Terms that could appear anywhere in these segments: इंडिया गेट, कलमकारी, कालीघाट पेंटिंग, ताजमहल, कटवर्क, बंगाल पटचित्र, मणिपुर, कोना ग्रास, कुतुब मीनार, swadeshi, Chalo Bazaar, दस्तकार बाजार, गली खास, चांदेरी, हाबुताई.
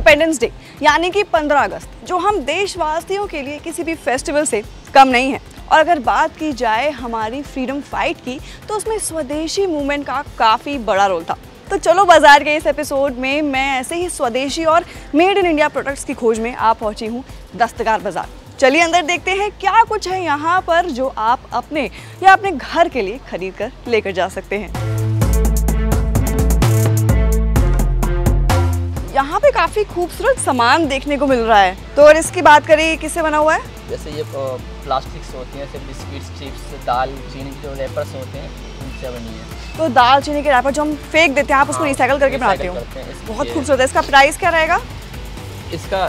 Independence day यानी कि 15 अगस्त जो हम देशवासियों के लिए किसी भी फेस्टिवल से कम नहीं है। और अगर बात की जाए हमारी फ्रीडम फाइट की तो उसमें स्वदेशी मूवमेंट का काफ़ी बड़ा रोल था। तो चलो बाजार के इस एपिसोड में मैं ऐसे ही स्वदेशी और मेड इन इंडिया प्रोडक्ट्स की खोज में आप पहुंची हूँ दस्तकार बाजार। चलिए अंदर देखते हैं क्या कुछ है यहाँ पर जो आप अपने या अपने घर के लिए खरीद कर लेकर जा सकते हैं। यहाँ पे काफी खूबसूरत सामान देखने को मिल रहा है। तो और इसकी बात करें किससे बना हुआ है? जैसे ये प्लास्टिक्स होती हैं, जैसे बिस्किट्स, चिप्स, दाल चीनी के रैपर्स होते हैं, बनी है। तो दाल चीनी के रैपर जो हम फेंक देते हैं आप उसको रिसाइकल करके बनाते हो, बहुत खूबसूरत है। इसका प्राइस क्या रहेगा? इसका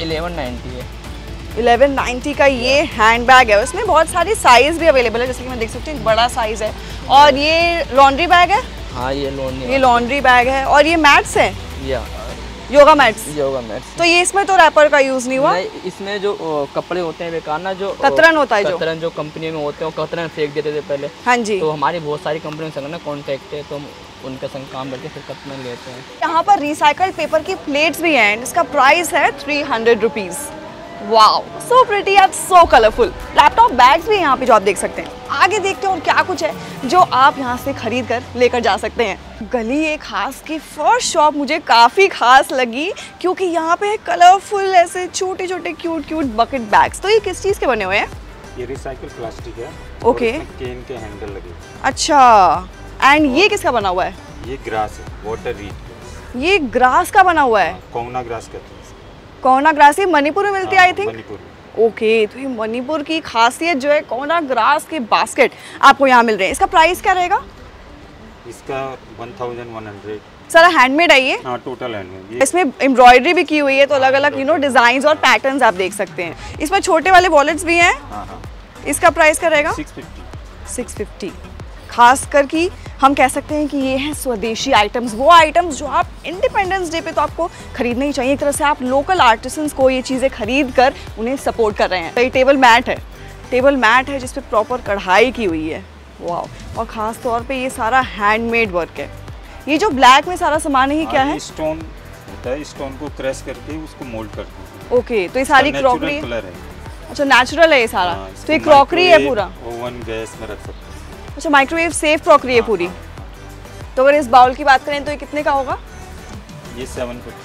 1190 है। 1190 का ये हैंड बैग है, इसमें बहुत सारी साइज भी अवेलेबल है, जैसे कि मैं देख सकती हूँ बड़ा साइज है। और ये लॉन्ड्री बैग है। हाँ ये लॉन्ड्री बैग है। और ये मैट्स है, योगा मैट्स। योगा मैट्स तो ये इसमें तो रैपर का यूज नहीं हुआ, इसमें जो कपड़े होते हैं बेकार ना, जो कतरन होता है, कतरन जो कंपनी में होते हैं कतरन फेंक देते थे पहले। हाँ जी, तो हमारी बहुत सारी कंपनियों के संग ना कॉन्टेक्ट है तो उनके संग काम करके फिर कतरन लेते हैं। यहाँ पर रिसाइकल्ड पेपर की प्लेट्स भी हैं। इसका प्राइस है 300 rupees. Wow, so pretty and so colourful. Laptop bags भी यहाँ पे जो आप देख सकते हैं। आगे देखते हैं और क्या कुछ है जो आप यहाँ से खरीद कर लेकर जा सकते हैं। गली खास की फर्स्ट शॉप मुझे काफ़ी खास लगी क्योंकि यहाँ पे कलरफुल ऐसे छोटे छोटे क्यूट क्यूट बकेट बैग्स। तो ये किस चीज़ के बने हुए हैं? ये रिसाइकल प्लास्टिक है। ओके। केन के हैंडल लगे। अच्छा, एंड ये किसका बना हुआ है? ये ग्रास है, वाटर रीड। ये ग्रास का बना हुआ है, कोना ग्रास कहते हैं। कोना ग्रास ये मणिपुर में मिलती है आई थिंक। ओके, तो ये मणिपुर की खासियत जो है कोना ग्रास के बास्केट आपको यहाँ मिल रहे हैं। इसका प्राइस क्या रहेगा? इसका 1100। सारा हैंडमेड है ये? हाँ, टोटल हैंडमेड। इसमें एम्ब्रॉयडरी भी की हुई है तो अलग अलग यू नो डिजाइन और पैटर्न आप देख सकते हैं। इसमें छोटे वाले वॉलेट्स भी हैं। इसका प्राइस क्या रहेगा? 650। खास करके हम कह सकते हैं कि ये हैं स्वदेशी आइटम्स, वो आइटम्स जो आप इंडिपेंडेंस डे पे तो आपको खरीदना ही चाहिए। एक तरह से आप लोकल आर्टिसंस को ये चीज़ें खरीद कर उन्हें सपोर्ट कर रहे हैं। तो ये टेबल मैट है जिस पे प्रॉपर कढ़ाई की हुई है। वाह, और ख़ास तौर पे ये सारा हैंडमेड वर्क है। ये जो ब्लैक में सारा सामान है ये क्या है? स्टोन होता है, स्टोन को क्रश करके उसको मोल्ड करते हैं। ओके, तो ये सारी क्रॉकरी। अच्छा, नेचुरल है ये सारा। तो ये क्रॉकरी है पूरा, ओवन गैस में रख सकते हैं। अच्छा, माइक्रोवेव सेफ क्रॉकरी है पूरी। तो अगर इस बाउल की बात करें तो ये कितने का होगा? ये 750।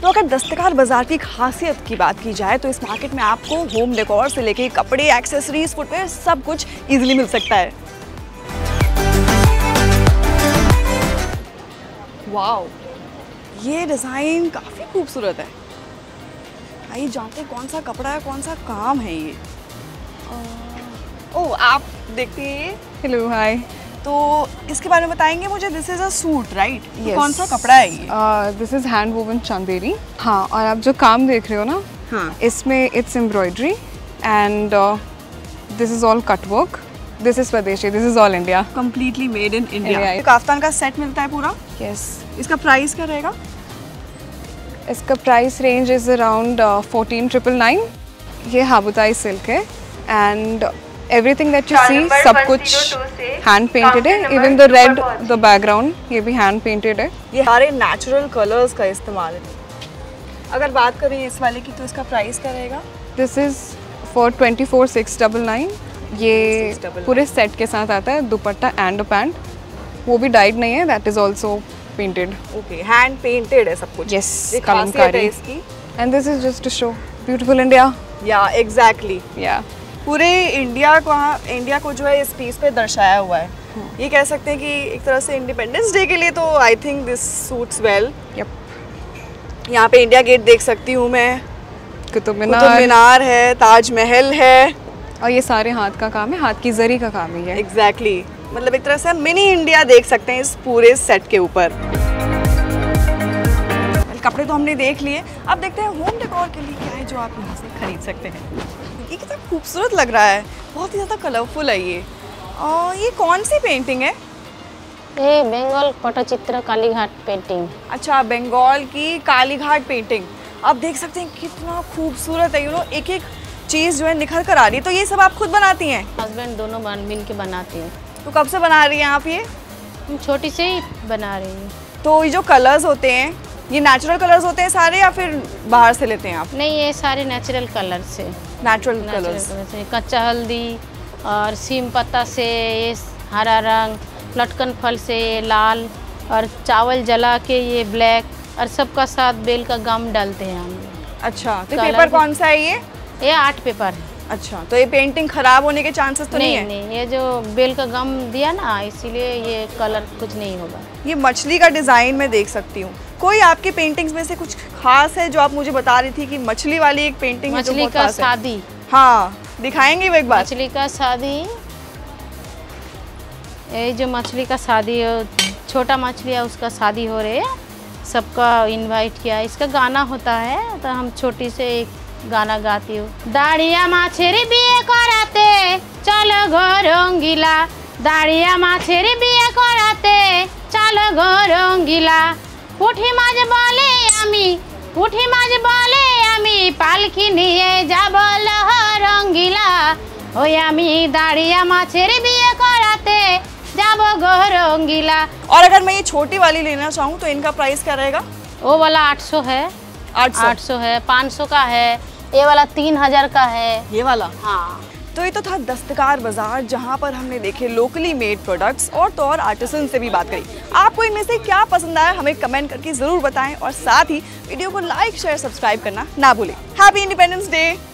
तो अगर दस्तकार बाजार की खासियत की बात की जाए तो इस मार्केट में आपको होम डेकोर से लेके कपड़े, एक्सेसरीज, फुटवेयर सब कुछ इजीली मिल सकता है। वाओ, ये डिज़ाइन काफ़ी खूबसूरत है। भाई जानते कौन सा कपड़ा है, कौन सा काम है ये? ओ, आप देखते हैं। Hello, hi. तो इसके बारे में बताएंगे मुझे? This is a suit right? कौन सा कपड़ा है ये? This is hand woven चांदेरी। हाँ, और आप जो काम देख रहे हो ना, हाँ, इसमें it's embroidery and this is all कटवर्क। This is swadeshi, this is all India, completely made in India. Kaftan का सेट मिलता है पूरा। यस। इसका प्राइस क्या रहेगा? इसका प्राइस रेंज इज अराउंड 14,999। ये हाबुताई सिल्क है and everything that you see सब कुछ हैंड पेंटेड है। Even the red, the background, ये भी हैंड पेंटेड है। ये सारे नेचुरल कलर्स का इस्तेमाल है। अगर बात करें इस वाले की तो इसका प्राइस क्या रहेगा? This is for 24,699। ये पूरे सेट के साथ आता है, दुपट्टा एंड पैंट, वो भी डाइड नहीं है, that is also painted. Okay, hand painted है सब कुछ। यस, कलमकारी इसकी। And this is just to show beautiful India. Yeah exactly, या पूरे इंडिया को जो है इस पीस पे दर्शाया हुआ है। ये कह सकते हैं कि एक तरह से इंडिपेंडेंस डे के लिए तो I think this suits well. Yup, यहाँ पे इंडिया गेट देख सकती हूँ मैं, कुतुब मीनार है, ताजमहल है, और ये सारे हाथ का काम है, हाथ की जरी का काम ही है। एग्जैक्टली मतलब एक तरह से मिनी इंडिया देख सकते हैं इस पूरे सेट के ऊपर। कपड़े तो हमने देख लिए, अब देखते हैं होम डेकोर के लिए क्या है जो आप यहाँ से खरीद सकते हैं। ये कितना खूबसूरत लग रहा है, बहुत ही ज़्यादा कलरफुल है ये। और ये कौन सी पेंटिंग है? ये बंगाल पटचित्र कालीघाट पेंटिंग। अच्छा, बंगाल की कालीघाट पेंटिंग। आप देख सकते हैं कितना खूबसूरत है, यू नो एक एक चीज़ जो है निखर कर आ रही है। तो ये सब आप खुद बनाती हैं? हस्बैंड दोनों मिल के बनाती हैं। तो कब से बना रही हैं आप ये? छोटी से ही बना रही हूँ। तो ये जो कलर्स होते हैं ये नेचुरल कलर्स होते हैं सारे या फिर बाहर से लेते हैं आप? नहीं, ये सारे नेचुरल कलर्स है। नेचुरल कलर्स से कच्चा हल्दी और सीम पत्ता से ये हरा रंग, लटकन फल से ये लाल, और चावल जला के ये ब्लैक, और सबका साथ बेल का गम डालते हैं हम। अच्छा, तो पेपर कौन सा है ये? ये आर्ट पेपर है। अच्छा, तो ये पेंटिंग खराब होने के चांसेस तो नहीं है? नहीं, ये जो बेल का गम दिया ना इसीलिए ये कलर कुछ नहीं होगा। ये मछली का डिज़ाइन मैं देख सकती हूँ। कोई आपके पेंटिंग्स में से कुछ खास है जो आप मुझे बता रही थी कि मछली वाली एक पेंटिंग? मछली का शादी। हाँ, दिखाएंगे वो एक बार? मछली का शादी, ये जो मछली का शादी छोटा मछली है उसका शादी हो रही है, सबका इन्वाइट किया। इसका गाना होता है तो हम छोटी से एक गाना गाती हूँ। दाड़िया माछेरी बिये कराते चलो गो रंगीला, दाड़िया माछेरी बिये कराते चलो गो रंगीला, पुठी माछ बोले आमी, पुठी माछ बोले आमी, पालखी निये जाब रंगीला, ओई आमी दाड़िया माछेरी बिये कराते जाब गो रंगीला। और अगर मैं ये छोटी वाली लेना चाहूँ तो इनका प्राइस क्या रहेगा? वो वाला 800 है। 800 है, 500 का है, ये वाला 3000 का है ये वाला। हाँ, तो ये तो था दस्तकार बाजार जहाँ पर हमने देखे लोकली मेड प्रोडक्ट्स और तो और आर्टिसन से भी बात करी। आपको इनमें से क्या पसंद आया हमें कमेंट करके ज़रूर बताएं और साथ ही वीडियो को लाइक शेयर सब्सक्राइब करना ना भूलें। Happy independence day.